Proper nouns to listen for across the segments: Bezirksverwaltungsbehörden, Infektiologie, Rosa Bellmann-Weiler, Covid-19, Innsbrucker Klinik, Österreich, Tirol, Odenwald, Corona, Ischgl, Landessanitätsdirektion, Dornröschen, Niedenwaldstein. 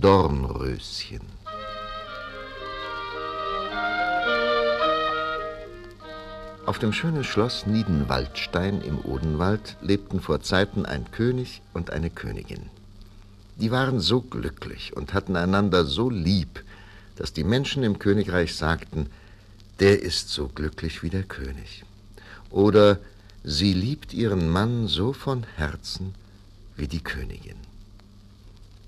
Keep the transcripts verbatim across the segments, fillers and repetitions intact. Dornröschen. Auf dem schönen Schloss Niedenwaldstein im Odenwald lebten vor Zeiten ein König und eine Königin. Die waren so glücklich und hatten einander so lieb, dass die Menschen im Königreich sagten, der ist so glücklich wie der König. Oder sie liebt ihren Mann so von Herzen wie die Königin.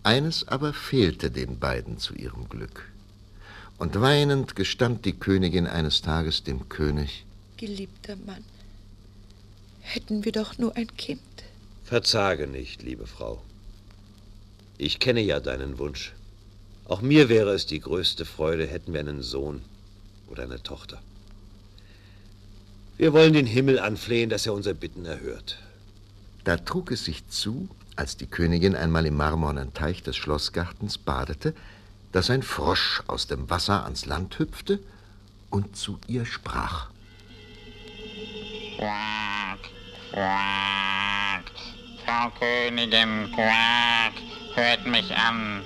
Eines aber fehlte den beiden zu ihrem Glück. Und weinend gestand die Königin eines Tages dem König: Geliebter Mann, hätten wir doch nur ein Kind. Verzage nicht, liebe Frau. Ich kenne ja deinen Wunsch. Auch mir wäre es die größte Freude, hätten wir einen Sohn oder eine Tochter. Wir wollen den Himmel anflehen, dass er unser Bitten erhört. Da trug es sich zu, als die Königin einmal im marmornen Teich des Schlossgartens badete, dass ein Frosch aus dem Wasser ans Land hüpfte und zu ihr sprach. Quack, quack, Frau Königin, quack, hört mich an,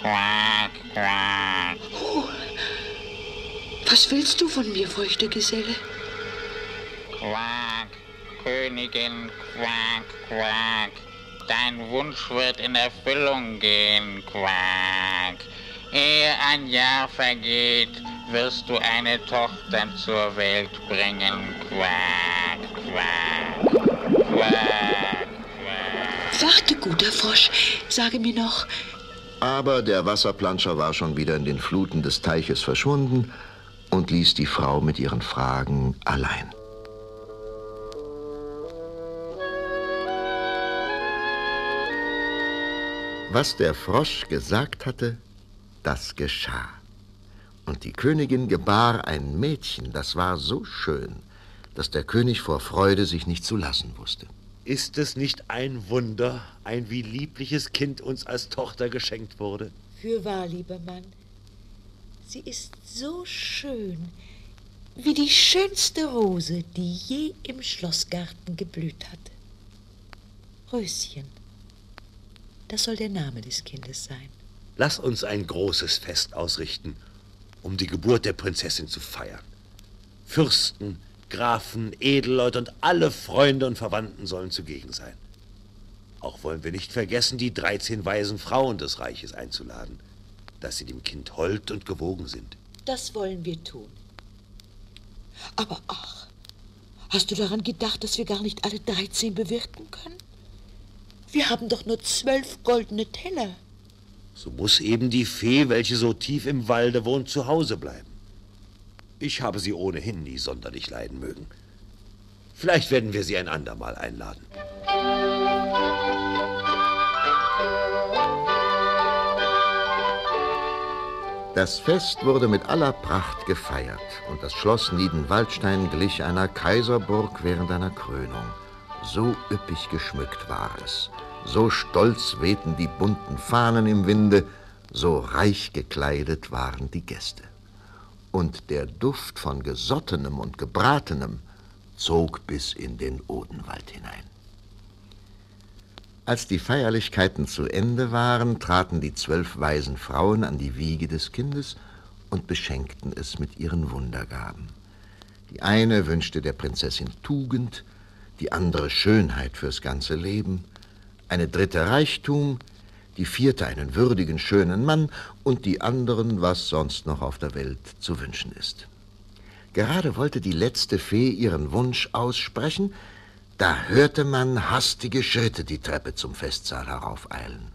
quack, quack. Oh, was willst du von mir, feuchter Geselle? Quack, Königin, quack, quack, dein Wunsch wird in Erfüllung gehen, quack. Ehe ein Jahr vergeht, wirst du eine Tochter zur Welt bringen, quack, quack, quack, quack. Warte, guter Frosch, sage mir noch. Aber der Wasserplanscher war schon wieder in den Fluten des Teiches verschwunden und ließ die Frau mit ihren Fragen allein. Was der Frosch gesagt hatte, das geschah. Und die Königin gebar ein Mädchen, das war so schön, dass der König vor Freude sich nicht zu lassen wusste. Ist es nicht ein Wunder, ein wie liebliches Kind uns als Tochter geschenkt wurde? Fürwahr, lieber Mann, sie ist so schön, wie die schönste Rose, die je im Schlossgarten geblüht hat. Röschen. Das soll der Name des Kindes sein. Lass uns ein großes Fest ausrichten, um die Geburt der Prinzessin zu feiern. Fürsten, Grafen, Edelleute und alle Freunde und Verwandten sollen zugegen sein. Auch wollen wir nicht vergessen, die dreizehn weisen Frauen des Reiches einzuladen, dass sie dem Kind hold und gewogen sind. Das wollen wir tun. Aber ach, hast du daran gedacht, dass wir gar nicht alle dreizehn bewirten können? Wir haben doch nur zwölf goldene Teller. So muss eben die Fee, welche so tief im Walde wohnt, zu Hause bleiben. Ich habe sie ohnehin nie sonderlich leiden mögen. Vielleicht werden wir sie ein andermal einladen. Das Fest wurde mit aller Pracht gefeiert und das Schloss Niedenwaldstein glich einer Kaiserburg während einer Krönung. So üppig geschmückt war es, so stolz wehten die bunten Fahnen im Winde, so reich gekleidet waren die Gäste. Und der Duft von Gesottenem und Gebratenem zog bis in den Odenwald hinein. Als die Feierlichkeiten zu Ende waren, traten die zwölf weisen Frauen an die Wiege des Kindes und beschenkten es mit ihren Wundergaben. Die eine wünschte der Prinzessin Tugend, die andere Schönheit fürs ganze Leben, eine dritte Reichtum, die vierte einen würdigen, schönen Mann und die anderen, was sonst noch auf der Welt zu wünschen ist. Gerade wollte die letzte Fee ihren Wunsch aussprechen, da hörte man hastige Schritte die Treppe zum Festsaal heraufeilen.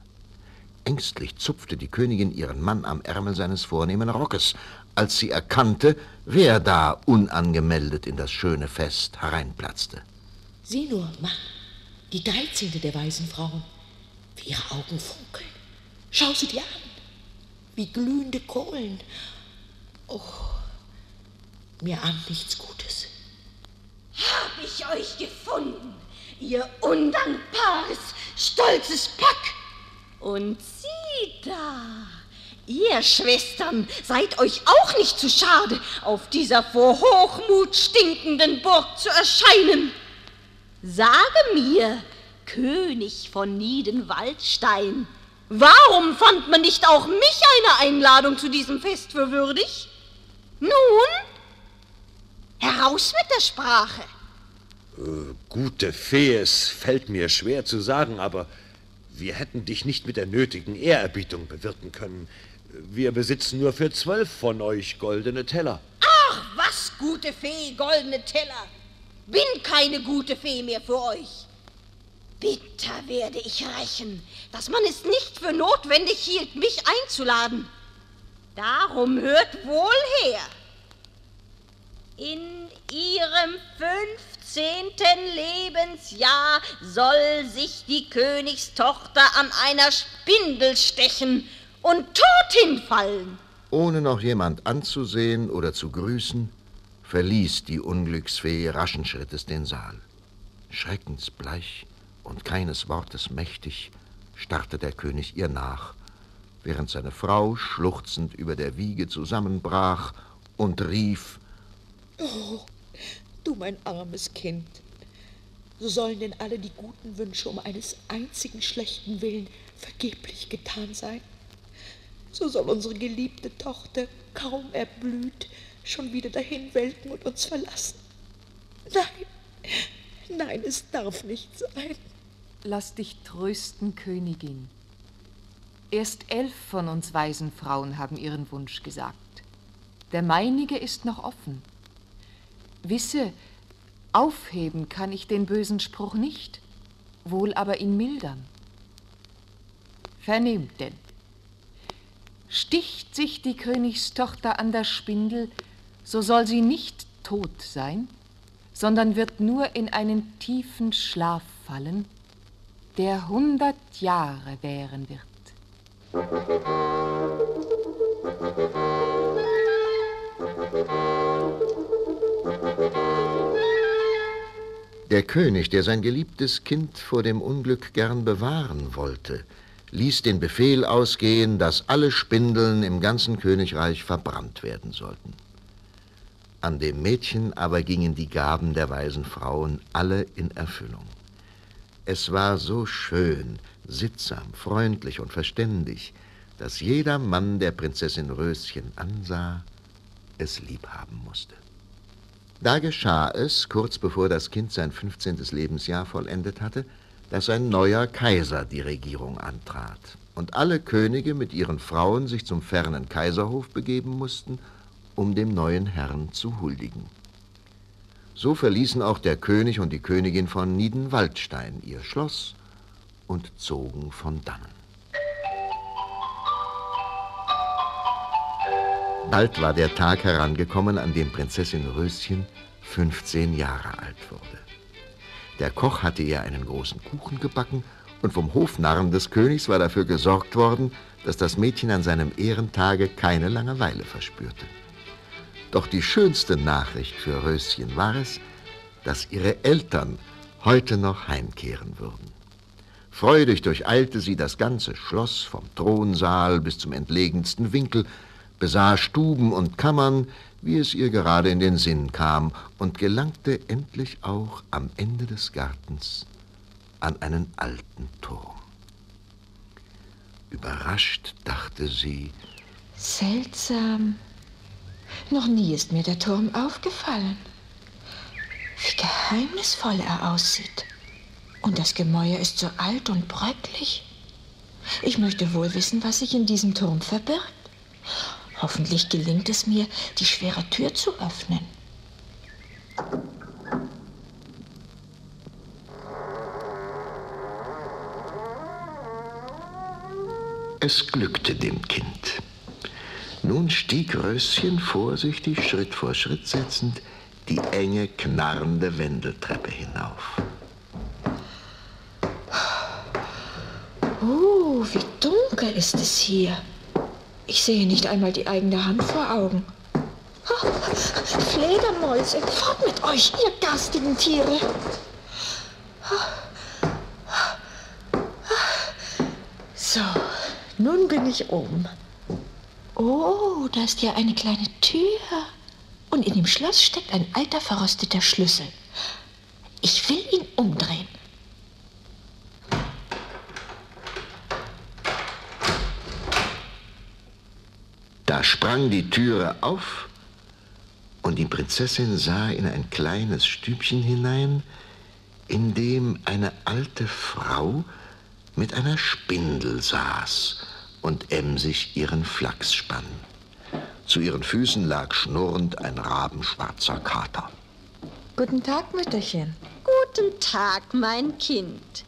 Ängstlich zupfte die Königin ihren Mann am Ärmel seines vornehmen Rockes, als sie erkannte, wer da unangemeldet in das schöne Fest hereinplatzte. Sieh nur, Ma, die dreizehnte der weisen Frauen, wie ihre Augen funkeln. Schau sie dir an, wie glühende Kohlen. Oh, mir ahnt nichts Gutes. Hab ich euch gefunden, ihr undankbares, stolzes Pack. Und sieh da, ihr Schwestern seid euch auch nicht zu schade, auf dieser vor Hochmut stinkenden Burg zu erscheinen. Sage mir, König von Niedenwaldstein, Warum fand man nicht auch mich eine Einladung zu diesem Fest für würdig? Nun, heraus mit der Sprache. Äh, gute Fee, es fällt mir schwer zu sagen, aber wir hätten dich nicht mit der nötigen Ehrerbietung bewirten können. Wir besitzen nur für zwölf von euch goldene Teller. Ach, was, gute Fee, goldene Teller. Bin keine gute Fee mehr für euch. Bitter werde ich rächen, dass man es nicht für notwendig hielt, mich einzuladen. Darum hört wohl her. In ihrem fünfzehnten Lebensjahr soll sich die Königstochter an einer Spindel stechen und tot hinfallen. Ohne noch jemand anzusehen oder zu grüßen, verließ die Unglücksfee raschen Schrittes den Saal. Schreckensbleich und keines Wortes mächtig, starrte der König ihr nach, während seine Frau schluchzend über der Wiege zusammenbrach und rief: Oh, du mein armes Kind, so sollen denn alle die guten Wünsche um eines einzigen schlechten Willen vergeblich getan sein? So soll unsere geliebte Tochter, kaum erblüht, schon wieder dahinwelken und uns verlassen? Nein, nein, es darf nicht sein. Lass dich trösten, Königin. Erst elf von uns weisen Frauen haben ihren Wunsch gesagt. Der meinige ist noch offen. Wisse, aufheben kann ich den bösen Spruch nicht, wohl aber ihn mildern. Vernehmt denn. Sticht sich die Königstochter an der Spindel, so soll sie nicht tot sein, sondern wird nur in einen tiefen Schlaf fallen, der hundert Jahre währen wird. Der König, der sein geliebtes Kind vor dem Unglück gern bewahren wollte, ließ den Befehl ausgehen, dass alle Spindeln im ganzen Königreich verbrannt werden sollten. An dem Mädchen aber gingen die Gaben der weisen Frauen alle in Erfüllung. Es war so schön, sittsam, freundlich und verständig, dass jeder Mann, der Prinzessin Röschen ansah, es lieb haben musste. Da geschah es, kurz bevor das Kind sein fünfzehntes Lebensjahr vollendet hatte, dass ein neuer Kaiser die Regierung antrat und alle Könige mit ihren Frauen sich zum fernen Kaiserhof begeben mussten, um dem neuen Herrn zu huldigen. So verließen auch der König und die Königin von Niedenwaldstein ihr Schloss und zogen von dannen. Bald war der Tag herangekommen, an dem Prinzessin Röschen fünfzehn Jahre alt wurde. Der Koch hatte ihr einen großen Kuchen gebacken und vom Hofnarren des Königs war dafür gesorgt worden, dass das Mädchen an seinem Ehrentage keine Langeweile verspürte. Doch die schönste Nachricht für Röschen war es, dass ihre Eltern heute noch heimkehren würden. Freudig durcheilte sie das ganze Schloss vom Thronsaal bis zum entlegensten Winkel, besah Stuben und Kammern, wie es ihr gerade in den Sinn kam, und gelangte endlich auch am Ende des Gartens an einen alten Turm. Überrascht dachte sie: Seltsam, noch nie ist mir der Turm aufgefallen. Wie geheimnisvoll er aussieht. Und das Gemäuer ist so alt und bröcklich. Ich möchte wohl wissen, was sich in diesem Turm verbirgt. Hoffentlich gelingt es mir, die schwere Tür zu öffnen. Es glückte dem Kind. Nun stieg Röschen vorsichtig, Schritt vor Schritt setzend, die enge, knarrende Wendeltreppe hinauf. Oh, wie dunkel ist es hier. Ich sehe nicht einmal die eigene Hand vor Augen. Oh, Fledermäuse, fort mit euch, ihr garstigen Tiere! So, nun bin ich oben. Oh, da ist ja eine kleine Tür. Und in dem Schloss steckt ein alter, verrosteter Schlüssel. Ich will ihn umdrehen. Da sprang die Türe auf und die Prinzessin sah in ein kleines Stübchen hinein, in dem eine alte Frau mit einer Spindel saß und emsig ihren Flachs spann. Zu ihren Füßen lag schnurrend ein rabenschwarzer Kater. Guten Tag, Mütterchen. Guten Tag, mein Kind.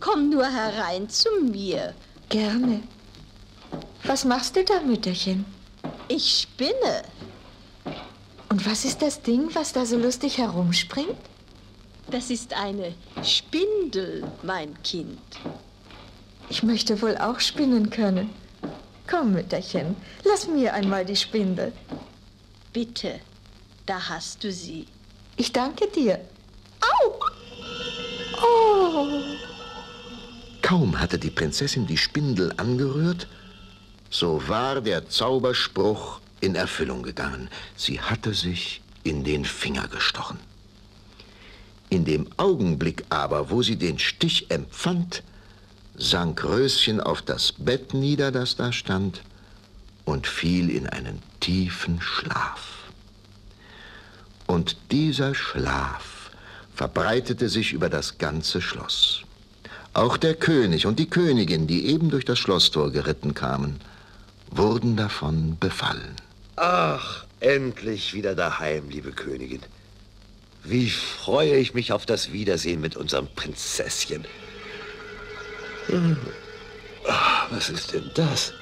Komm nur herein zu mir. Gerne. Was machst du da, Mütterchen? Ich spinne. Und was ist das Ding, was da so lustig herumspringt? Das ist eine Spindel, mein Kind. Ich möchte wohl auch spinnen können. Komm, Mütterchen, lass mir einmal die Spindel. Bitte, da hast du sie. Ich danke dir. Au! Oh! Kaum hatte die Prinzessin die Spindel angerührt, so war der Zauberspruch in Erfüllung gegangen. Sie hatte sich in den Finger gestochen. In dem Augenblick aber, wo sie den Stich empfand, sank Röschen auf das Bett nieder, das da stand, und fiel in einen tiefen Schlaf. Und dieser Schlaf verbreitete sich über das ganze Schloss. Auch der König und die Königin, die eben durch das Schlosstor geritten kamen, wurden davon befallen. Ach, endlich wieder daheim, liebe Königin. Wie freue ich mich auf das Wiedersehen mit unserem Prinzesschen. Hm. Ach, was ist denn das?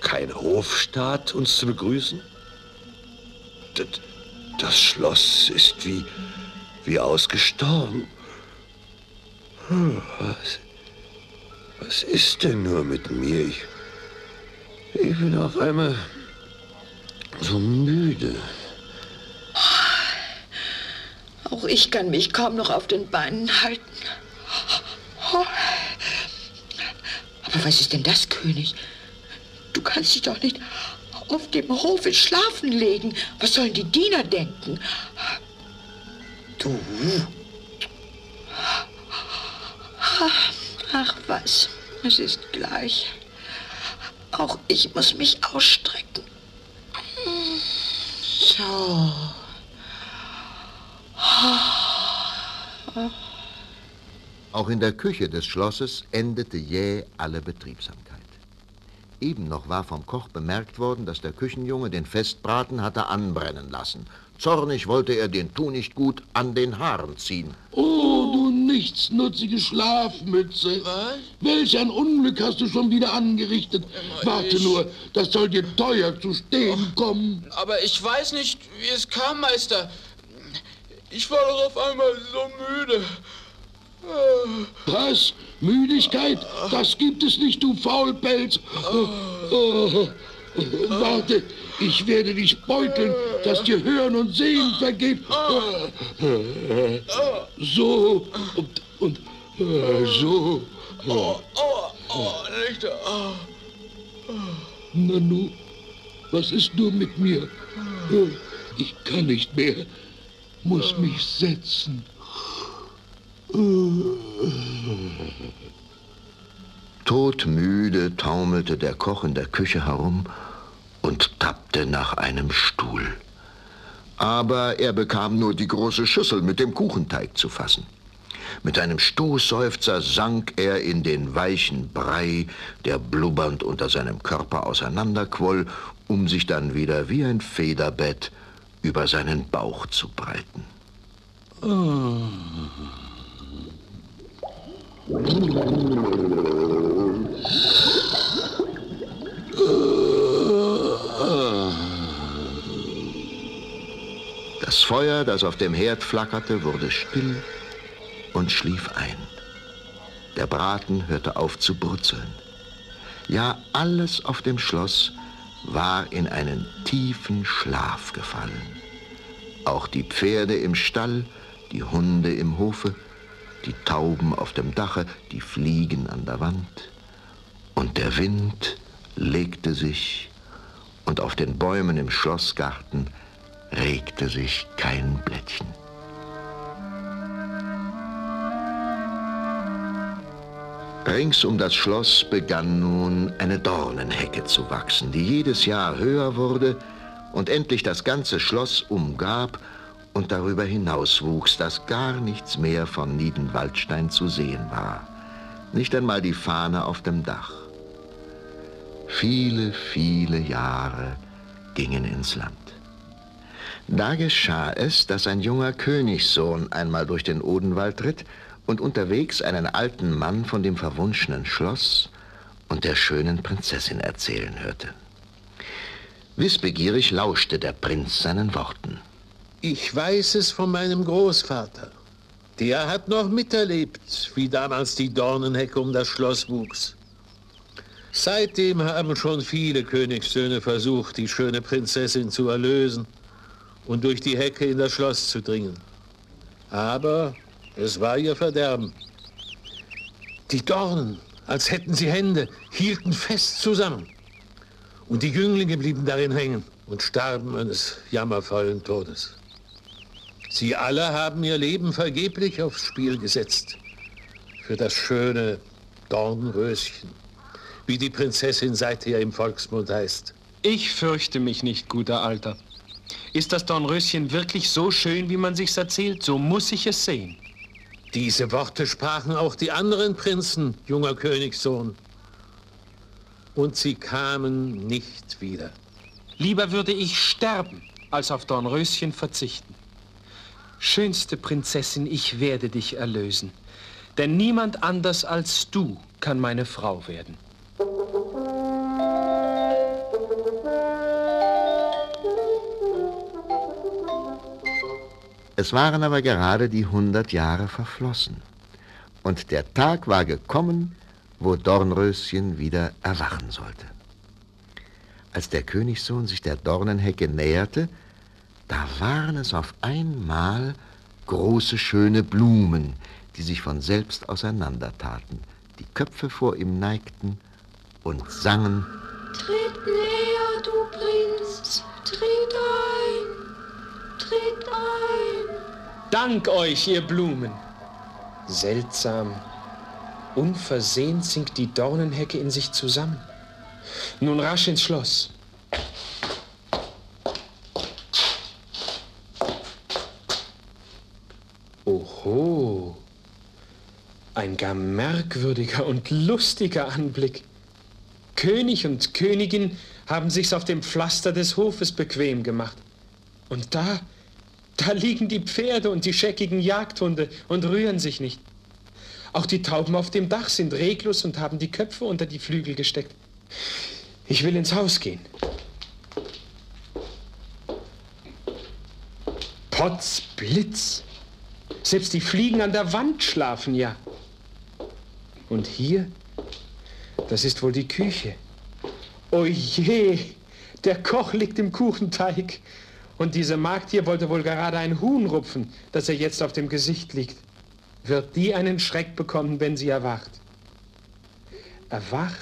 Kein Hofstaat, uns zu begrüßen? Das, das Schloss ist wie, wie ausgestorben. Hm, was, was ist denn nur mit mir? Ich, ich bin auf einmal so müde. Auch ich kann mich kaum noch auf den Beinen halten. Aber was ist denn das, König? Du kannst dich doch nicht auf dem Hofe schlafen legen. Was sollen die Diener denken? Du. Ach was, es ist gleich. Auch ich muss mich ausstrecken. So. Auch in der Küche des Schlosses endete jäh alle Betriebsamkeit. Eben noch war vom Koch bemerkt worden, dass der Küchenjunge den Festbraten hatte anbrennen lassen. Zornig wollte er den Tunichtgut an den Haaren ziehen. Oh, du nichtsnutzige Schlafmütze. Was? Welch ein Unglück hast du schon wieder angerichtet. Ähm, Warte ich... nur, das soll dir teuer zu stehen Ach, kommen. Aber ich weiß nicht, wie es kam, Meister. Ich war doch auf einmal so müde. Was? Müdigkeit? Das gibt es nicht, du Faulpelz. Oh, oh, warte, ich werde dich beuteln, dass dir Hören und Sehen vergeht. So und, und so. Oh, oh, oh, Lichter. Nanu, was ist nur mit mir? Ich kann nicht mehr, muss mich setzen. Todmüde taumelte der Koch in der Küche herum und tappte nach einem Stuhl. Aber er bekam nur die große Schüssel mit dem Kuchenteig zu fassen. Mit einem Stoßseufzer sank er in den weichen Brei, der blubbernd unter seinem Körper auseinanderquoll, um sich dann wieder wie ein Federbett über seinen Bauch zu breiten. Oh. Das Feuer, das auf dem Herd flackerte, wurde still und schlief ein. Der Braten hörte auf zu brutzeln. Ja, alles auf dem Schloss war in einen tiefen Schlaf gefallen. Auch die Pferde im Stall, die Hunde im Hofe, die Tauben auf dem Dache, die Fliegen an der Wand. Und der Wind legte sich, und auf den Bäumen im Schlossgarten regte sich kein Blättchen. Rings um das Schloss begann nun eine Dornenhecke zu wachsen, die jedes Jahr höher wurde und endlich das ganze Schloss umgab und darüber hinaus wuchs, dass gar nichts mehr von Niedenwaldstein zu sehen war. Nicht einmal die Fahne auf dem Dach. Viele, viele Jahre gingen ins Land. Da geschah es, dass ein junger Königssohn einmal durch den Odenwald ritt und unterwegs einen alten Mann von dem verwunschenen Schloss und der schönen Prinzessin erzählen hörte. Wissbegierig lauschte der Prinz seinen Worten. Ich weiß es von meinem Großvater. Der hat noch miterlebt, wie damals die Dornenhecke um das Schloss wuchs. Seitdem haben schon viele Königssöhne versucht, die schöne Prinzessin zu erlösen und durch die Hecke in das Schloss zu dringen. Aber es war ihr Verderben. Die Dornen, als hätten sie Hände, hielten fest zusammen. Und die Jünglinge blieben darin hängen und starben eines jammervollen Todes. Sie alle haben ihr Leben vergeblich aufs Spiel gesetzt. Für das schöne Dornröschen, wie die Prinzessin seither im Volksmund heißt. Ich fürchte mich nicht, guter Alter. Ist das Dornröschen wirklich so schön, wie man sich's erzählt? So muss ich es sehen. Diese Worte sprachen auch die anderen Prinzen, junger Königssohn. Und sie kamen nicht wieder. Lieber würde ich sterben, als auf Dornröschen verzichten. Schönste Prinzessin, ich werde dich erlösen. Denn niemand anders als du kann meine Frau werden. Es waren aber gerade die hundert Jahre verflossen und der Tag war gekommen, wo Dornröschen wieder erwachen sollte. Als der Königssohn sich der Dornenhecke näherte, da waren es auf einmal große, schöne Blumen, die sich von selbst auseinandertaten, die Köpfe vor ihm neigten und sangen: Tritt näher, du Prinz, tritt ein, tritt ein. Dank euch, ihr Blumen! Seltsam. Unversehens sinkt die Dornenhecke in sich zusammen. Nun rasch ins Schloss. Oho! Ein gar merkwürdiger und lustiger Anblick. König und Königin haben sich's auf dem Pflaster des Hofes bequem gemacht. Und da... Da liegen die Pferde und die scheckigen Jagdhunde und rühren sich nicht. Auch die Tauben auf dem Dach sind reglos und haben die Köpfe unter die Flügel gesteckt. Ich will ins Haus gehen. Potzblitz! Selbst die Fliegen an der Wand schlafen ja. Und hier, das ist wohl die Küche. Oje, der Koch liegt im Kuchenteig. Und diese Magd hier wollte wohl gerade ein Huhn rupfen, das ihr jetzt auf dem Gesicht liegt. Wird die einen Schreck bekommen, wenn sie erwacht? Erwacht?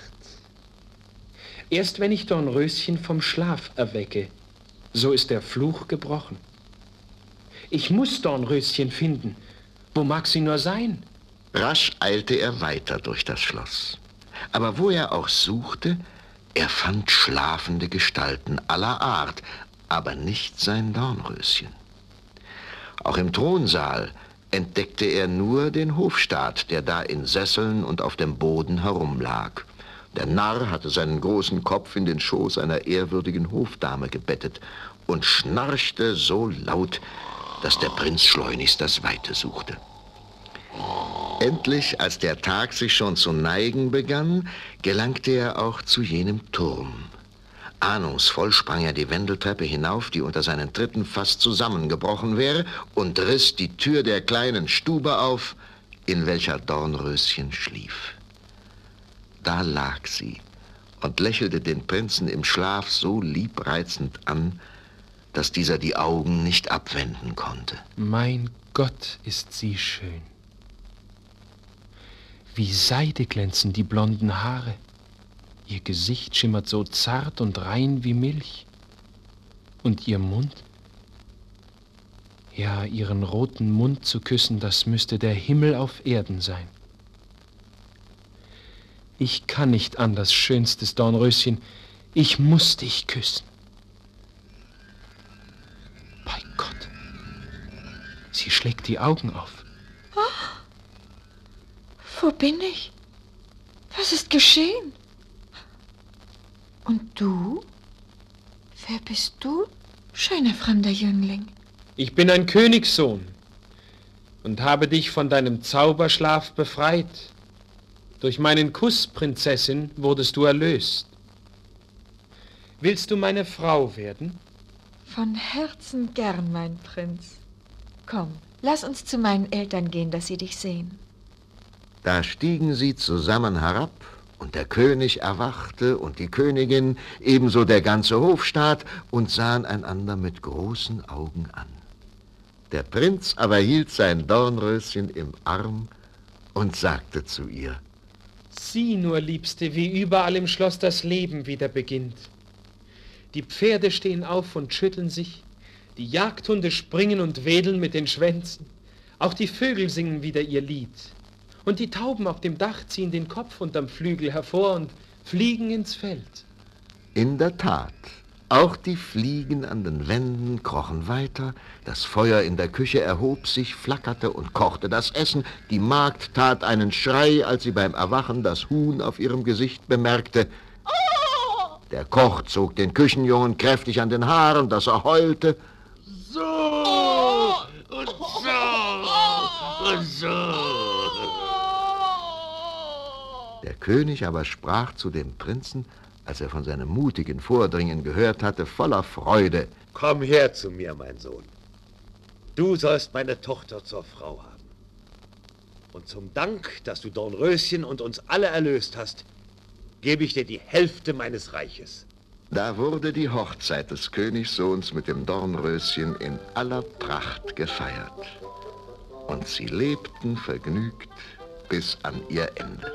Erst wenn ich Dornröschen vom Schlaf erwecke, so ist der Fluch gebrochen. Ich muss Dornröschen finden. Wo mag sie nur sein? Rasch eilte er weiter durch das Schloss. Aber wo er auch suchte, er fand schlafende Gestalten aller Art, aber nicht sein Dornröschen. Auch im Thronsaal entdeckte er nur den Hofstaat, der da in Sesseln und auf dem Boden herumlag. Der Narr hatte seinen großen Kopf in den Schoß einer ehrwürdigen Hofdame gebettet und schnarchte so laut, dass der Prinz schleunigst das Weite suchte. Endlich, als der Tag sich schon zu neigen begann, gelangte er auch zu jenem Turm. Ahnungsvoll sprang er die Wendeltreppe hinauf, die unter seinen Tritten fast zusammengebrochen wäre, und riss die Tür der kleinen Stube auf, in welcher Dornröschen schlief. Da lag sie und lächelte den Prinzen im Schlaf so liebreizend an, dass dieser die Augen nicht abwenden konnte. Mein Gott, ist sie schön. Wie Seide glänzen die blonden Haare. Ihr Gesicht schimmert so zart und rein wie Milch. Und ihr Mund? Ja, ihren roten Mund zu küssen, das müsste der Himmel auf Erden sein. Ich kann nicht anders, schönstes Dornröschen. Ich muss dich küssen. Bei Gott, sie schlägt die Augen auf. Oh, wo bin ich? Was ist geschehen? Und du? Wer bist du, schöner fremder Jüngling? Ich bin ein Königssohn und habe dich von deinem Zauberschlaf befreit. Durch meinen Kuss, Prinzessin, wurdest du erlöst. Willst du meine Frau werden? Von Herzen gern, mein Prinz. Komm, lass uns zu meinen Eltern gehen, dass sie dich sehen. Da stiegen sie zusammen herab, und der König erwachte und die Königin, ebenso der ganze Hofstaat, und sahen einander mit großen Augen an. Der Prinz aber hielt sein Dornröschen im Arm und sagte zu ihr: Sieh nur, Liebste, wie überall im Schloss das Leben wieder beginnt. Die Pferde stehen auf und schütteln sich, die Jagdhunde springen und wedeln mit den Schwänzen, auch die Vögel singen wieder ihr Lied, und die Tauben auf dem Dach ziehen den Kopf unterm Flügel hervor und fliegen ins Feld. In der Tat, auch die Fliegen an den Wänden krochen weiter, das Feuer in der Küche erhob sich, flackerte und kochte das Essen, die Magd tat einen Schrei, als sie beim Erwachen das Huhn auf ihrem Gesicht bemerkte. Der Koch zog den Küchenjungen kräftig an den Haaren, dass er heulte. So und so und so. Der König aber sprach zu dem Prinzen, als er von seinem mutigen Vordringen gehört hatte, voller Freude: Komm her zu mir, mein Sohn. Du sollst meine Tochter zur Frau haben. Und zum Dank, dass du Dornröschen und uns alle erlöst hast, gebe ich dir die Hälfte meines Reiches. Da wurde die Hochzeit des Königssohns mit dem Dornröschen in aller Pracht gefeiert. Und sie lebten vergnügt bis an ihr Ende.